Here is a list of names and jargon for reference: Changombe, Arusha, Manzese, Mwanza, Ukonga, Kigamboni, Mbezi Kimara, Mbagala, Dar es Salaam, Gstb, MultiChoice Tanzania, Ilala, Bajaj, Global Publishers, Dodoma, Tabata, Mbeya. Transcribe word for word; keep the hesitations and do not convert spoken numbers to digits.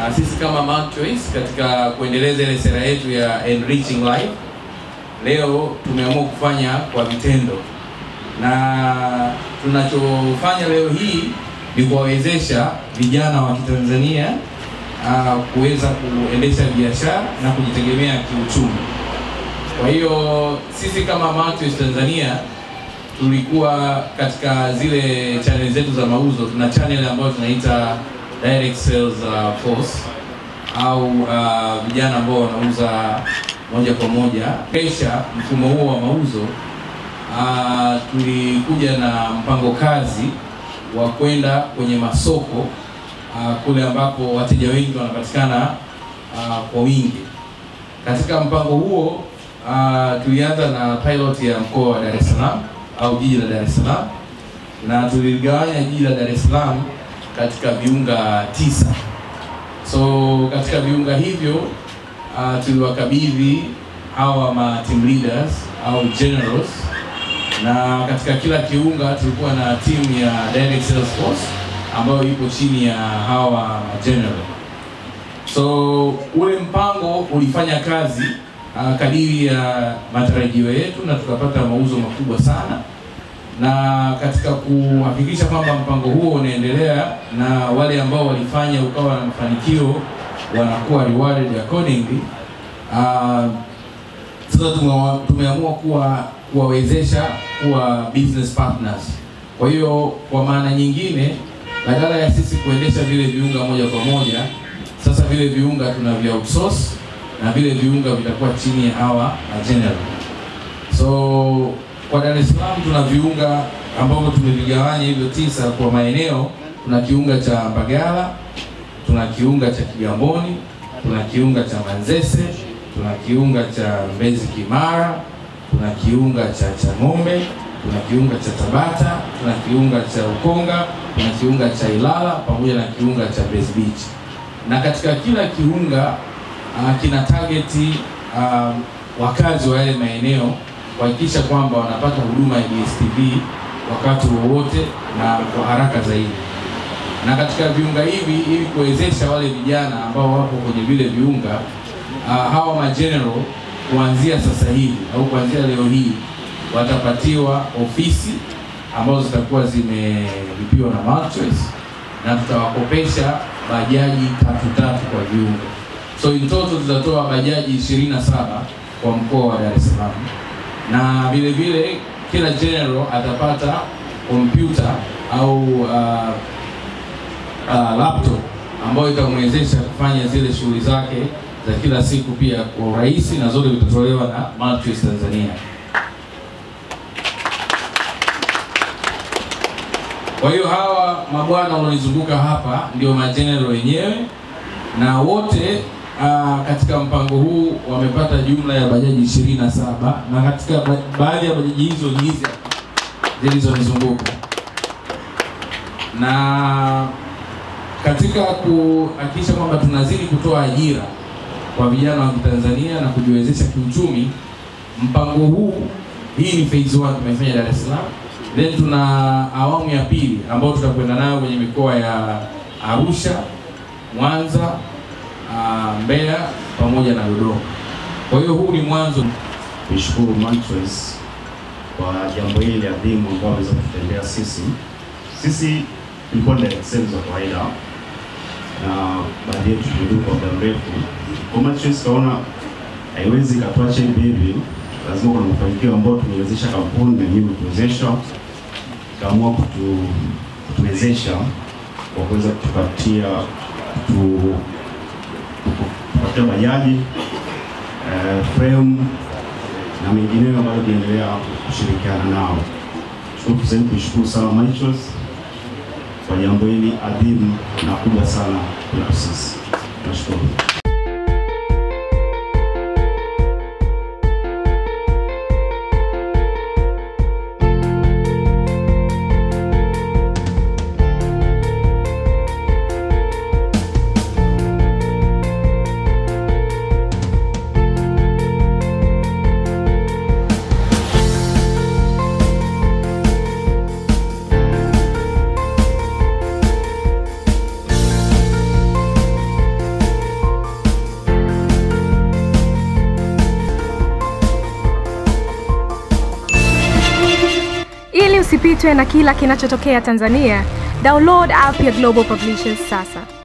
Uh, sisi kama MultiChoice katika kuendeleza ile sera yetu ya enriching life, leo tumeamua kufanya kwa vitendo, na tunachofanya leo hii ni kuwawezesha vijana wa Tanzania uh, kuweza kuendesha biashara na kujitegemea kiuchumi. Kwa hiyo sisi kama MultiChoice Tanzania tulikuwa katika zile channel zetu za mauzo, tuna channel ambayo tunaita direct sales uh, force au uh, vijana ambao wanauza moja kwa moja. Pesha mfumo huo wa mauzo, uh, tulikuja na mpango kazi wa kwenda kwenye masoko uh, kule ambapo wateja wengi wanapatikana uh, kwa wingi. Katika mpango huo uh, tulianza na pilot ya mkoa wa Dar es Salaam au jiji la Dar es Salaam, na tuligawanya jiji la Dar es Salaam katika viunga tisa. So katika viunga hivyo uh, tuliwakabidhi hawa ma team leaders au generals, na katika kila kiunga tulikuwa na team ya direct sales force ambayo ipo chini ya hawa general. So ule mpango ulifanya kazi uh, kadiri ya matarajio yetu, na tukapata mauzo makubwa sana. Na katika kuhakikisha kwamba mpango huo unaendelea na wale ambao walifanya ukawa na mafanikio wanakuwa rewarded accordingly, uh, sasa tumeamua kuwa kuwawezesha kuwa business partners. Kwa hiyo kwa maana nyingine, badala ya sisi kuendesha vile viunga moja kwa moja, sasa vile viunga tunavyo outsource na vile viunga vitakuwa chini ya hawa general. So kwa Dar es Salaam tuna viunga ambavyo tumevigawanya hivyo tisa kwa maeneo. Tuna kiunga cha Mbagala, tuna kiunga cha Kigamboni, tuna kiunga cha Manzese, tuna kiunga cha Mbezi Kimara, tuna kiunga cha Changombe, tuna kiunga cha Tabata, tuna kiunga cha Ukonga, tuna kiunga cha Ilala pamoja na kiunga cha Gstb. Na katika kila kiunga uh, kina targeti uh, wakazi wa yale maeneo kuhakikisha kwamba wanapata huduma ya Gstb wakati wowote na kwa haraka zaidi. Na katika viunga hivi, ili kuwezesha wale vijana ambao wapo kwenye vile viunga, uh, hawa ma general kuanzia sasa hivi au kuanzia leo hii watapatiwa ofisi ambazo zitakuwa zimelipiwa na MultiChoice, na tutawakopesha bajaji tatu tatu kwa viunga. So in total tutatoa bajaji ishirini na saba kwa mkoa wa Dar es Salaam, na vile vile kila general atapata kompyuta au uh, uh, laptop ambayo itamwezesha kufanya zile shughuli zake za kila siku pia kwa urahisi, na zote zitatolewa na MultiChoice Tanzania. Kwa hiyo hawa mabwana wanaozunguka hapa ndio majenerali wenyewe, na wote Uh, katika mpango huu wamepata jumla ya bajaji ishirini na saba, na katika ba baadhi ya bajaji hizo hizi zilizonizunguka. Na katika kuhakikisha kwamba tunazidi kutoa ajira kwa vijana wa Tanzania na kujiwezesha kiuchumi, mpango huu, hii ni phase moja tumefanya Dar es Salaam, then tuna awamu ya pili ambayo tutakwenda nayo kwenye mikoa ya Arusha, Mwanza, Uh, Mbeya pamoja na Dodoma. Kwa hiyo huu ni mwanzo. Nishukuru MultiChoice kwa jambo hili adhimu ambao waweza kutendea sisi. Sisi tulikuwa na excel za kawaida, na baadaye tuliduka kwa muda mrefu. Kwa MultiChoice kaona haiwezi katoa chain baby, lazima kuna mafanikio ambayo tumewezesha kampuni na nyinyi kuwezesha, kaamua kutu kutuwezesha kwa kuweza kutupatia tu kwa bajaji, eh, frame na mengineyo ambayo tunaendelea kushirikiana nao. Tunapenda kushukuru sana MultiChoice kwa jambo hili adhimu na kubwa sana kwa sisi. Tunashukuru. Usipitwe na kila kinachotokea Tanzania. Download app ya Global Publishers sasa.